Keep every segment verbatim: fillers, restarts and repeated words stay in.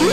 Woo!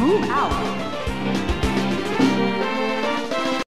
Move out.